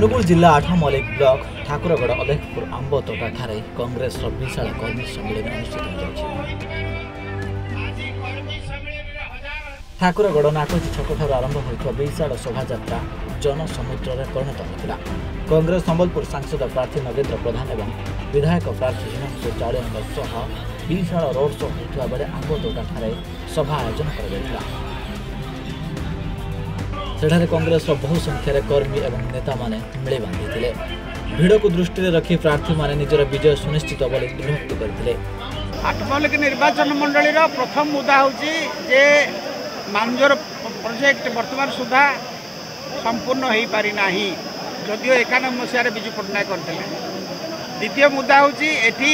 अनुगुल जिल्ला 8 मौलिक ब्लक ठाकुरगढ़ अलेखपुर आम्ब तोटाठार कंग्रेस र विशाल कर्मी सम्मेलन अनुष्ठित ठाकुरगढ़ नाकोजी छकठार आरंभ होता विशाल शोभा जनसमुद्र में परिणत होता। कांग्रेस संबलपुर सांसद प्रार्थी नरेंद्र प्रधान और विधायक प्रार्थी हिमांशु चाड़े विशाल रोड शो होता बेले आम्ब तोटाठार सभा आयोजन कर कांग्रेस बहु संख्यार कर्मी और नेता मिल बांधि भिड़ को दृष्टि रखी प्रार्थी मैंने निजर विजय सुनिश्चित बोली दृढ़ोक्ति करते। 8 मौलिक निर्वाचन मंडल प्रथम मुद्दा हूँ मांजोर प्रोजेक्ट वर्तमान सुधा संपूर्ण हो पारि ना जदिव 91 मसीह विजु पट्टनायक करते। द्वितीय मुद्दा हूँ एटी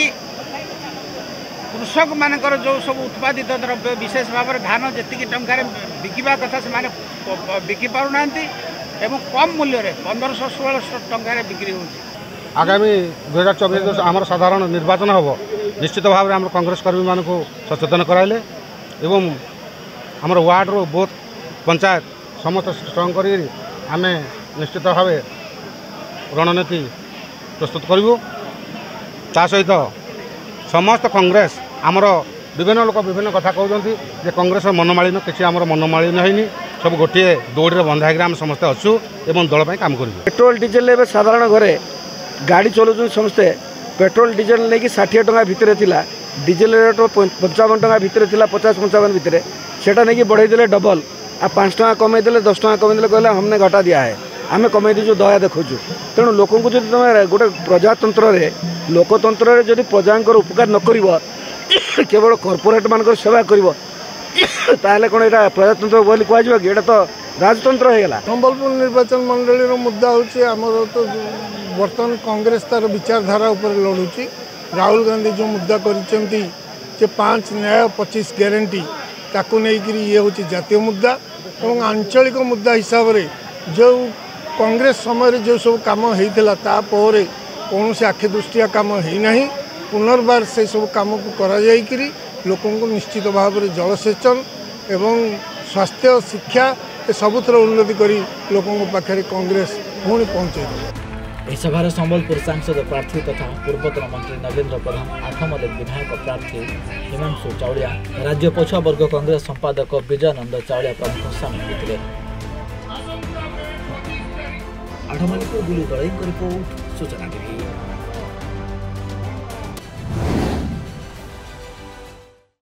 कृषक मान जो सब उत्पादित द्रव्य विशेष भाव में धान जी टकर बिकवा कथा से बिकी पारना एवं कम मूल्य 1500-1600 टकर बिक्री हो। आगामी 2024 आम साधारण निर्वाचन हम निश्चित भाव में आम कांग्रेस कर्मी मानक सचेतन कराइले एवं हमर वार्ड रो बहुत पंचायत समस्त स्ट्रंग करी आमे निश्चित भाव रणनीति प्रस्तुत करूँ। ता सहित समस्त कांग्रेस आमर विभिन्न लोक विभिन्न कथा कहते जे कांग्रेस मनमालीन किसी आमर मनमालीन है सब गोटे दौड़ी बंधाईक आम समस्ते अच्छु एवं दल पर काम करूँ। पेट्रोल डीजेल एवं साधारण घरे गाड़ी चलाउछन समस्ते पेट्रोल डीजेल लेकिन 60 टंका भितर थिला डीजेल रेट 55 टंका भितर थिला 50-55 भितर सेटा नहीं कि बढ़ाई देले डबल आ 5 टंका कमे देले 10 टंका कमे देले कहले हमने घटा दिया है आम कमे दीजु दया देखुचु। तेणु लोक जो तुम गोटे प्रजातंत्र रे लोकतंत्र रे जदि प्रजांकर उपकार न करिव केवल कॉर्पोरेट मानकर सेवा करिव ताले कोन एटा प्रजातंत्र बोली कहजिव कि एटा तो राजतंत्र हेला। संबलपुर निर्वाचन मंडल रो मुद्दा होची हमरो तो वर्तमान कांग्रेस तार विचारधारा उपर लडुची। राहुल गांधी जो मुद्दा करिसेंती जे 5 न्याय 25 ग्यारंटी ताकू नहीं ये हूँ जातीय मुद्दा और आंचलिक मुद्दा हिसाब से जो कांग्रेस समय जो सब कम होता तापर कौन से आखि दृष्टिया कम होना पुनर्बार से सब कम को करी लोक निश्चित भाव में जलसेचन एवं स्वास्थ्य शिक्षा सबुथ उन्नति करी लोकों पाखे कांग्रेस पुणी पहुँचे। इस सभार संबलपुर सांसद प्रार्थी तथा पूर्वतन मंत्री नरेंद्र प्रधान 8 मौलिक विधायक प्रार्थी हिमांशु चावड़िया राज्य पछुआ वर्ग कांग्रेस संपादक विजयनंद चावड़िया प्रमुख सामिल होते। 8 मौलिक बुली दल रिपोर्ट सूचना।